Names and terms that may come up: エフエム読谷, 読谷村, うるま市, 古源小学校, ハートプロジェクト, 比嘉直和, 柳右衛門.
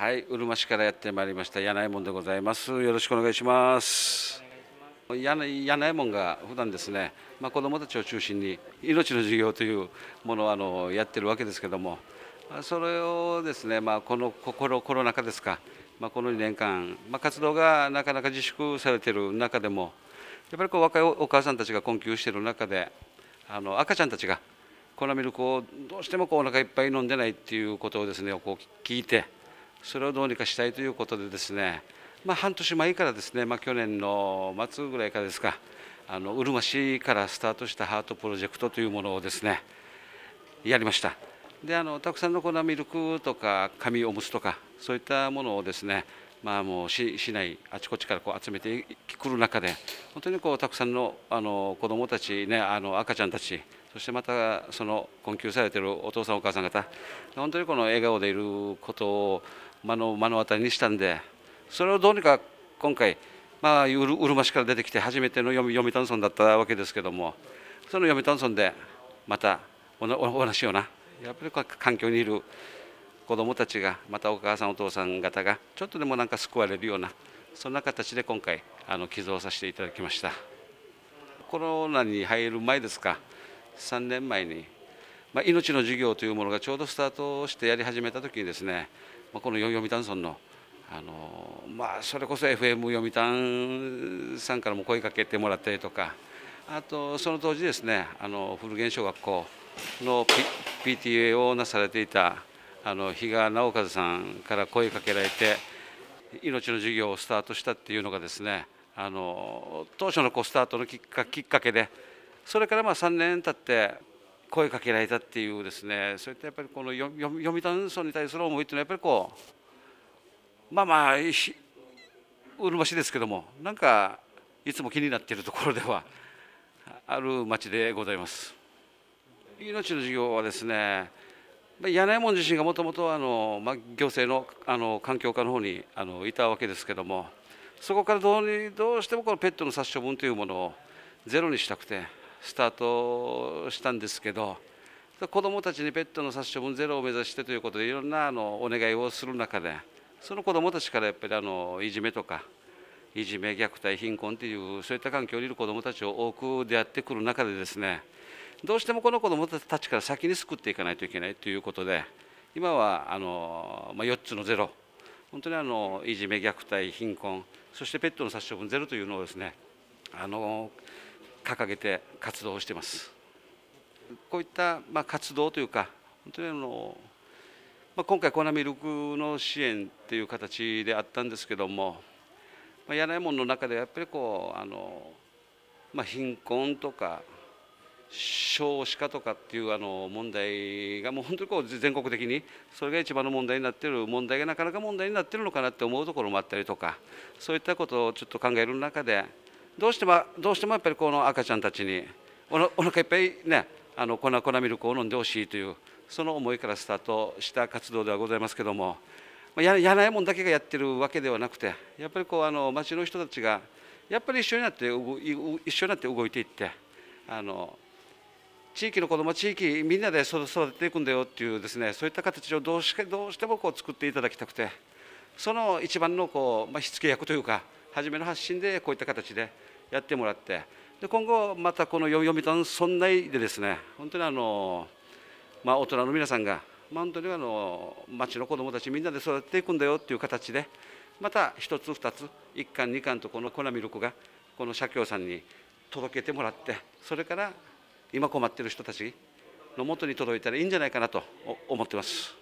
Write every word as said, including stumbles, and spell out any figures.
はい、うるま市からやってまいりました柳右衛門でございます。よろしくお願いします。柳柳右衛門が普段ですね、まあ、子どもたちを中心に命の授業というものをあのやってるわけですけども、それをですね、まあ、このコロナ禍ですか、まあ、このにねんかん、まあ、活動がなかなか自粛されている中でも、やっぱりこう若いお母さんたちが困窮している中で、あの赤ちゃんたちが粉ミルクをどうしてもこうお腹いっぱい飲んでないっていうことをですね、こう聞いて、それをどうにかしたいということでですね、まあ、半年前からですね、まあ、去年の末ぐらいからですか、あのうるま市からスタートしたハートプロジェクトというものをですねやりました。で、あのたくさんの粉ミルクとか紙おむつとかそういったものをですね、まあ、もう市内あちこちからこう集めてくる中で、本当にこうたくさんの、あの子どもたち、ね、あの赤ちゃんたち、そしてまたその困窮されているお父さんお母さん方、本当にこの笑顔でいることを目の当たりにしたんで、それをどうにか今回、まあ、うるま市から出てきて初めての読谷村だったわけですけども、その読谷村でまた同じようなやっぱり環境にいる子どもたちが、またお母さんお父さん方がちょっとでもなんか救われるような、そんな形で今回あの寄贈させていただきました。コロナに入る前ですか、さんねんまえに、まあ、命の授業というものがちょうどスタートしてやり始めた時にですね、まあ、この読谷村の、あのまあ、それこそ エフエム 読谷さんからも声かけてもらったりとか、あとその当時ですね、あの古源小学校の ピーティーエー をなされていたあの比嘉直和さんから声かけられて命の授業をスタートしたっていうのがですね、あの当初のこうスタートのきっか、きっかけで、それからまあさんねん経って声かけられたっていうですね、そういったやっぱりこの読谷村に対する思いっていうのはやっぱりこう、まあまあうるま市ですけども、なんかいつも気になっているところではある町でございます。命の授業はですね、柳右衛門自身がもともと行政 の, あの環境課の方にあのいたわけですけども、そこからど う, にどうしてもこのペットの殺処分というものをゼロにしたくてスタートしたんですけど、子どもたちにペットの殺処分ゼロを目指してということでいろんなあのお願いをする中で、その子どもたちからやっぱりあのいじめとかいじめ虐待貧困というそういった環境にいる子どもたちを多く出会ってくる中でですね、どうしてもこの子どもたちから先に救っていかないといけないということで、今はあの、まあ、よっつのゼロ、本当にあのいじめ虐待貧困、そしてペットの殺処分ゼロというのをですね、あの掲げて活動をしています。こういった、まあ、活動というか、本当にあの、まあ、今回粉ミルクの支援っていう形であったんですけども、まあ、柳右衛門の中でやっぱりこうあの、まあ、貧困とか少子化とかっていうあの問題がもう本当にこう全国的にそれが一番の問題になっている、問題がなかなか問題になっているのかなって思うところもあったりとか、そういったことをちょっと考える中で、どうしてもどうしてもやっぱりこの赤ちゃんたちにおなお腹いっぱいね、あの粉粉ミルクを飲んでほしいというその思いからスタートした活動ではございますけども、柳右衛門だけがやってるわけではなくて、やっぱりこうあの町の人たちがやっぱり一緒になって一緒になって動いていって、あの地域の子ども、地域みんなで育てていくんだよっていうですね、そういった形をどうしてどうしてもこう作っていただきたくて、その一番のこう、まあ、火付け役というか、初めの発信でこういった形でやってもらって、で今後またこの読谷村内でですね、本当にあの、まあ、大人の皆さんが、まあ、本当にあの町の子どもたちみんなで育てていくんだよっていう形で、またひとつふたついっかんにかんとこの粉ミルクがこの社協さんに届けてもらって、それから今困っている人たちの元に届いたらいいんじゃないかなと思ってます。